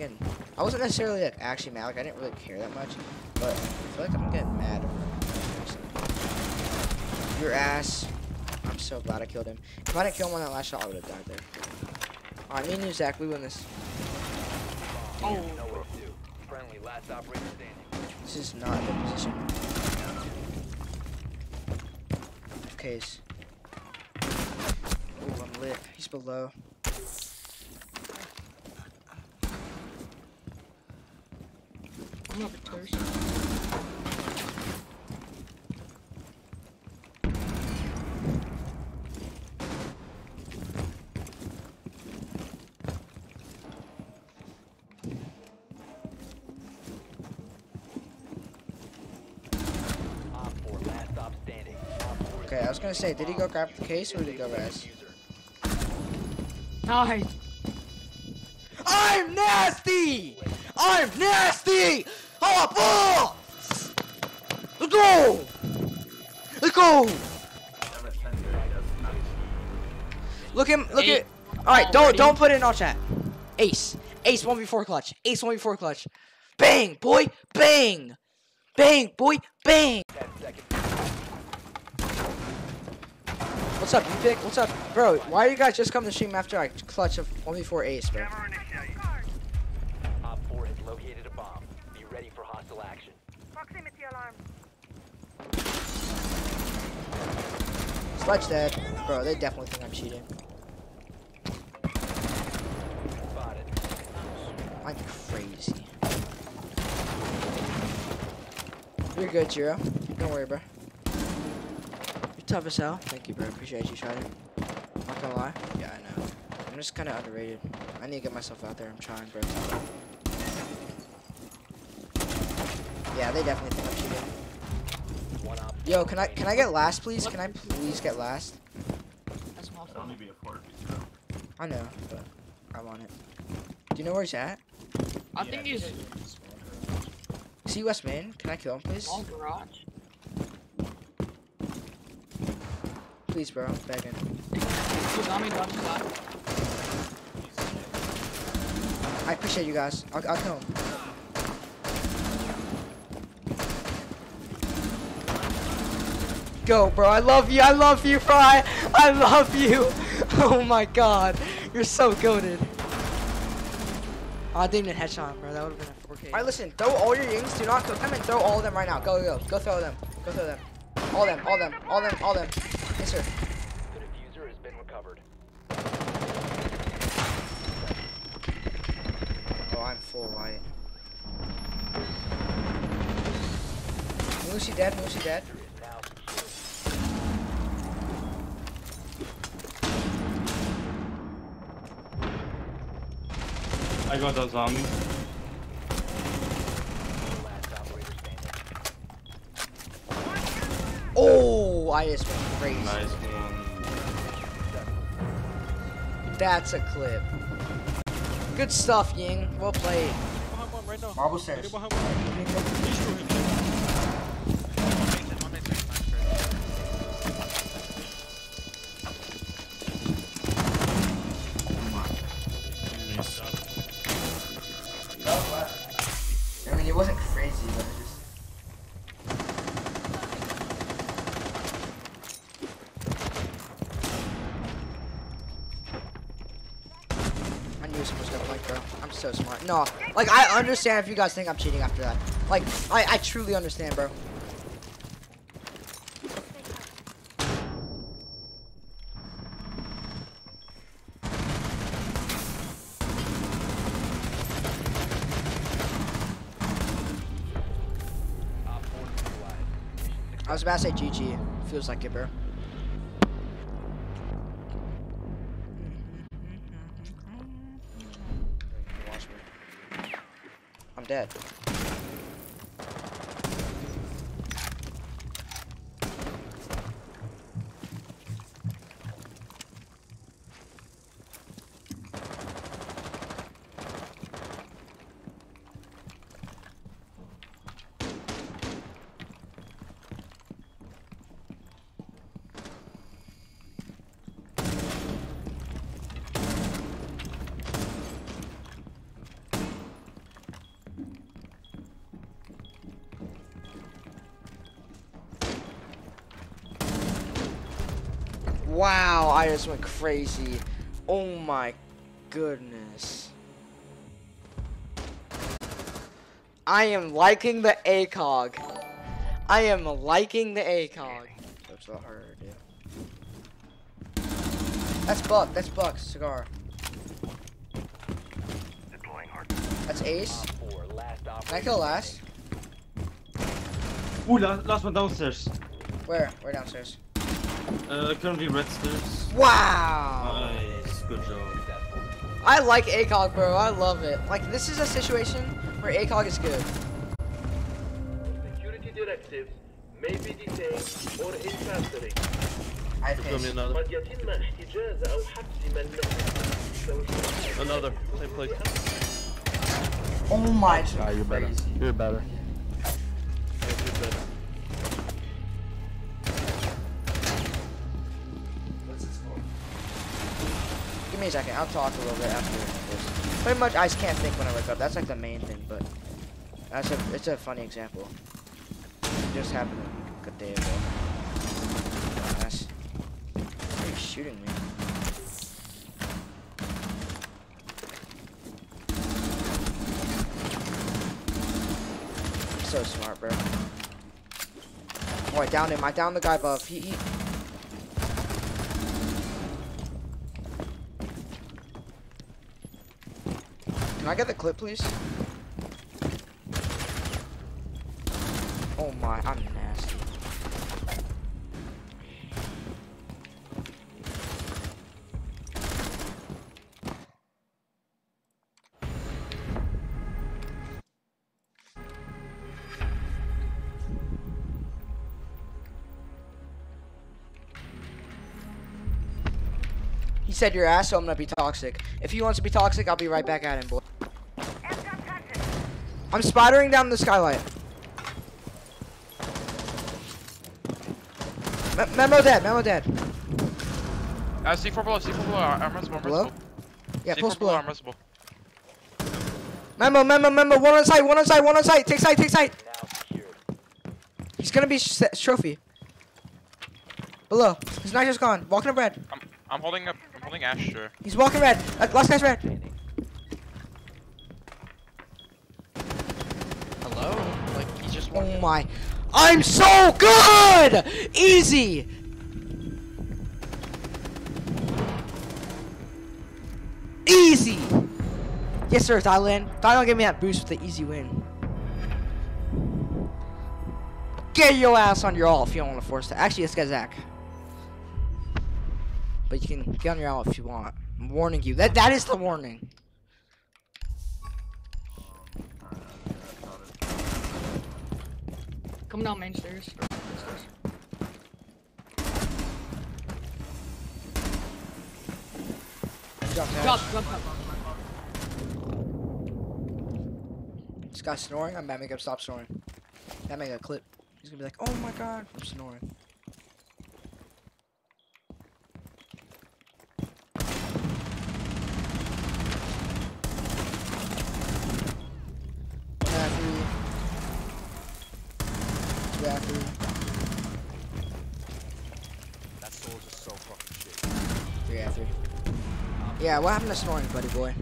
I'm getting... I wasn't necessarily, like, actually mad. Like, I didn't really care that much. But I feel like I'm getting mad over your ass. I'm so glad I killed him. If I didn't kill him on that last shot, I would have died there. Alright, me and you, Zach, we win this. Oh. This is not a good position. Okay. Oh, I'm lit. He's below. I'm up a torso. Okay, I was gonna say, did he go grab the case or did he go res? Nice. I'm nasty! I'm nasty! Oh, let's go! Let's go! Look him! Look at. All right, don't put it in all chat. Ace, ace 1v4 clutch, ace 1v4 clutch. Bang, boy, bang, bang, boy, bang. What's up, you pick? What's up, bro? Why are you guys just coming to stream after I clutch a 1v4 ace, bro? Clutch that, bro. They definitely think I'm cheating. Like crazy. You're good, Jiro. Don't worry, bro. You're tough as hell. Thank you, bro. Appreciate you trying. Not gonna lie. Yeah, I know. I'm just kind of underrated. I need to get myself out there. I'm trying, bro. Yeah, they definitely think I'm cheating. Yo, can I get last, please? Can I please get last? That's awesome. I know, but I want it. Do you know where he's at? I think he's... Is he West Main? Can I kill him, please? All garage. Please, bro. I'm begging. I appreciate you guys. I'll kill him. Go, bro. I love you, Fry. I love you. Oh my God, you're so goated. Oh, I didn't even headshot, bro. That would have been a 4K. Alright, listen. Throw all your yings. Do not cook them and throw all of them right now. Go, go, go. Go throw them. Go throw them. All them. All them. All them. All them. Yes, sir. The diffuser has been recovered. Oh, I'm full light. Lucy dead. Lucy dead. I got a zombie. Oh, I just went crazy. Nice one. That's a clip. Good stuff, Ying. Well played. Marble stairs. I'm so smart. No, like I understand if you guys think I'm cheating after that. Like I truly understand, bro. I was about to say GG. Feels like it, bro. Dead. Wow, I just went crazy. Oh my goodness. I am liking the ACOG. I am liking the ACOG. That's not hard, yeah. That's Buck, Cigar. That's Ace. Can I kill last? Ooh, last one downstairs. Where? Where downstairs? Currently red stairs. Wow! Nice, good job. I like ACOG, bro. I love it. Like, this is a situation where ACOG is good. Security directives may be detained or incarcerated. I think. Another. Same place. Oh my god. Ah, you're better. You're better. Give me a second, I'll talk a little bit after this. Pretty much, I just can't think when I wake up. That's like the main thing, but that's it's a funny example. It just happened a good day ago. Nice. Why are you shooting me? I'm so smart, bro. Oh, I downed him. I downed the guy above. He Can I get the clip, please? Oh my, I'm nasty. He said your ass, so I'm gonna be toxic. If he wants to be toxic, I'll be right back at him, boy. I'm spidering down the skylight. Memo dead, Memo dead. C4 below, C4 below, I'm responsible. Below? Yeah, C4 post below, I'm responsible. Memo, one on site. Take site. He's gonna be trophy. Below, his knife is gone, walking up red. I'm holding up, I'm holding Ash, sure. He's walking red, last guy's red. Oh my, I'm so good! Easy! Easy! Yes sir, Thailand. Thailand gave me that boost with the easy win. Get your ass on your all if you don't want to force that. Actually, let's get Zach. But you can get on your all if you want. I'm warning you. That is the warning. Come down main stairs. Drop. This guy's snoring. I'm about to make him stop snoring. I'm about to make a clip. He's gonna be like, oh my god, I'm snoring. That soul's just so fucking shit. 3 at 3. Yeah, what happened to snoring, buddy boy?